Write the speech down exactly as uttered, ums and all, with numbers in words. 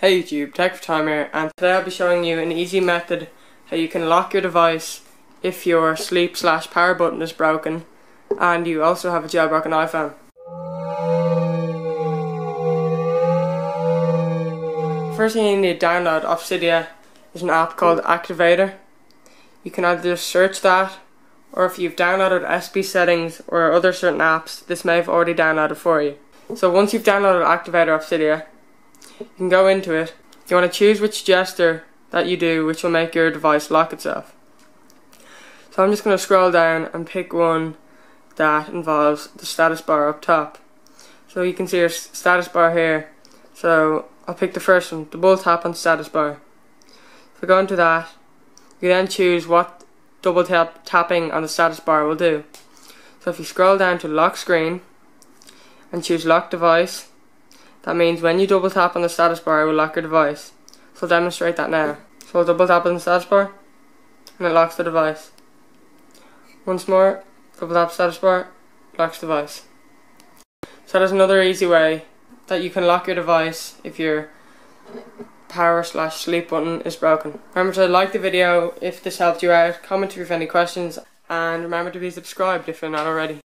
Hey YouTube, Tech for Time here, and today I'll be showing you an easy method how you can lock your device if your sleep slash power button is broken and you also have a jailbroken iPhone. First thing you need to download off Cydia is an app called Activator. You can either just search that, or if you've downloaded S B Settings or other certain apps, this may have already downloaded for you. So once you've downloaded Activator off Cydia, you can go into it. You want to choose which gesture that you do which will make your device lock itself. So I'm just going to scroll down and pick one that involves the status bar up top. So you can see your status bar here. So I'll pick the first one, double tap on status bar. If we go into that, you then choose what double tap tapping on the status bar will do. So if you scroll down to lock screen and choose lock device, that means when you double tap on the status bar, it will lock your device. So I'll demonstrate that now. So I'll double tap on the status bar, and it locks the device. Once more, double tap status bar, locks device. So that's another easy way that you can lock your device if your power slash sleep button is broken. Remember to like the video if this helped you out, comment if you have any questions, and remember to be subscribed if you're not already.